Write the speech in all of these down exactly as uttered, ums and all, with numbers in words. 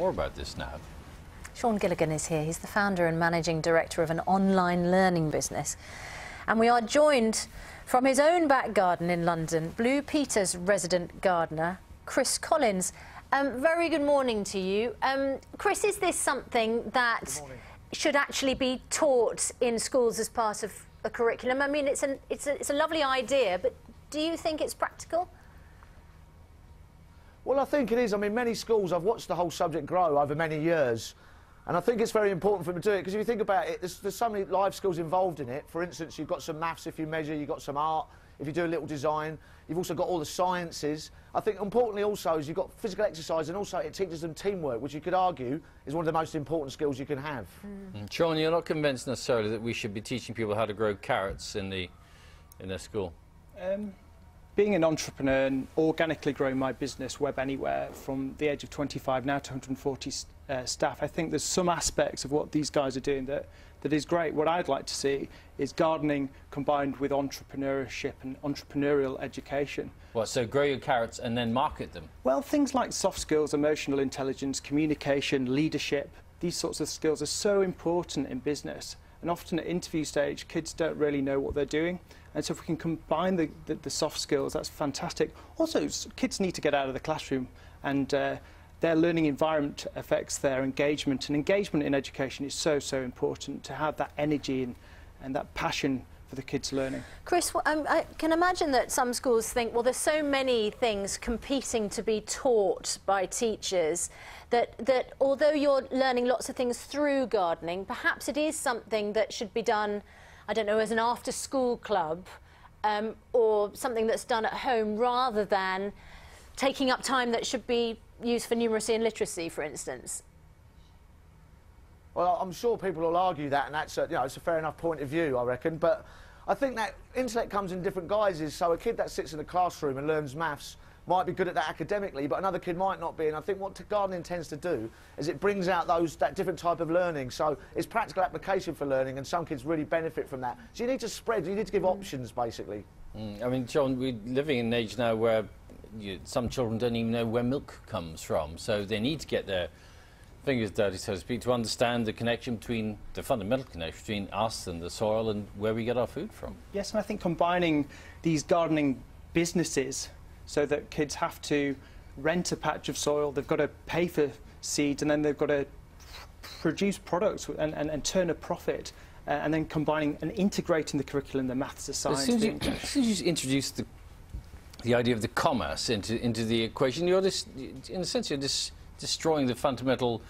More about this now. Sean Gilligan is here. He's the founder and managing director of an online learning business. And we are joined from his own back garden in London, Blue Peter's resident gardener, Chris Collins. Um, very good morning to you. Um, Chris, is this something that should actually be taught in schools as part of a curriculum? I mean, it's, an, it's, a, it's a lovely idea, but do you think it's practical? Well, I think it is. I mean, many schools, I've watched the whole subject grow over many years, and I think it's very important for them to do it, because if you think about it, there's, there's so many life skills involved in it. For instance, you've got some maths if you measure, you've got some art if you do a little design, you've also got all the sciences. I think importantly also is you've got physical exercise, and also it teaches them teamwork, which you could argue is one of the most important skills you can have. Mm. And Sean, you're not convinced necessarily that we should be teaching people how to grow carrots in, the, in their school? Um, Being an entrepreneur and organically growing my business, WebAnywhere, from the age of twenty-five now to one hundred and forty uh, staff, I think there's some aspects of what these guys are doing that, that is great. What I'd like to see is gardening combined with entrepreneurship and entrepreneurial education. What, so grow your carrots and then market them? Well, things like soft skills, emotional intelligence, communication, leadership, these sorts of skills are so important in business. And often at interview stage, kids don't really know what they're doing. And so if we can combine the, the, the soft skills, that's fantastic. Also, kids need to get out of the classroom, and uh, their learning environment affects their engagement. And engagement in education is so, so important, to have that energy and, and that passion for the kids' learning. Chris, well, um, I can imagine that some schools think, well, there's so many things competing to be taught by teachers that, that although you're learning lots of things through gardening, perhaps it is something that should be done, I don't know, as an after-school club, um, or something that's done at home, rather than taking up time that should be used for numeracy and literacy, for instance. Well, I'm sure people will argue that, and that's a, you know, it's a fair enough point of view, I reckon. But I think that intellect comes in different guises. So a kid that sits in the classroom and learns maths might be good at that academically, but another kid might not be. And I think what gardening tends to do is it brings out those, that different type of learning. So it's practical application for learning, and some kids really benefit from that. So you need to spread, you need to give mm. options, basically. Mm. I mean, John, we're living in an age now where you, some children don't even know where milk comes from, so they need to get their fingers dirty, so to speak, to understand the connection between, the fundamental connection between us and the soil and where we get our food from. Yes, and I think combining these gardening businesses so that kids have to rent a patch of soil, they've got to pay for seeds, and then they've got to produce products and, and, and turn a profit, uh, and then combining and integrating the curriculum, the maths, the science. As soon as you, as soon as you introduce the, the idea of the commerce into, into the equation, you're just, in a sense, you're just destroying the fundamental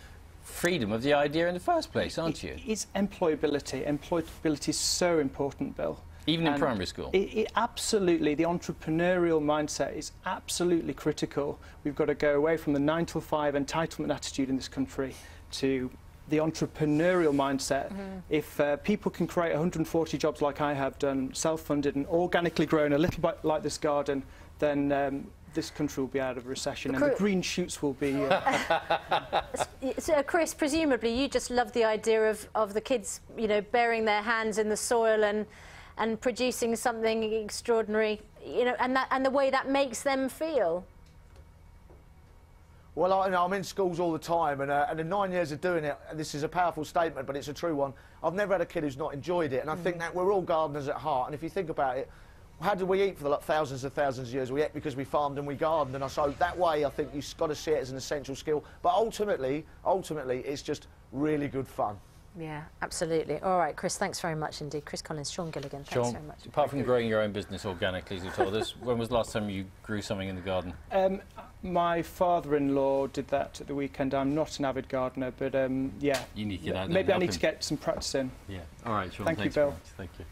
freedom of the idea in the first place, aren't you? It's employability. Employability is so important, Bill. Even in primary school? It, it absolutely. The entrepreneurial mindset is absolutely critical. We've got to go away from the nine till five entitlement attitude in this country to the entrepreneurial mindset. Mm-hmm. If uh, people can create one hundred and forty jobs like I have done, self-funded and organically grown, a little bit like this garden, then um, this country will be out of recession, and the green shoots will be... Uh, so, Chris, presumably you just love the idea of, of the kids, you know, burying their hands in the soil and, and producing something extraordinary, you know, and, that, and the way that makes them feel. Well, I, you know, I'm in schools all the time, and, uh, and in nine years of doing it, and this is a powerful statement, but it's a true one, I've never had a kid who's not enjoyed it, and I mm. think that we're all gardeners at heart, and if you think about it, how did we eat for the like, thousands and thousands of years? We ate because we farmed and we gardened, and so that way I think you've got to see it as an essential skill. But ultimately, ultimately, it's just really good fun. Yeah, absolutely. All right, Chris, thanks very much indeed. Chris Collins, Sean Gilligan, thanks Sean, very much. Apart from growing your own business organically, as you told us, when was the last time you grew something in the garden? Um, my father-in-law did that at the weekend. I'm not an avid gardener, but um, yeah. You need to get out there. Maybe I need to get some practice in. Yeah. All right, Sean. Thank you, Bill. Thank you.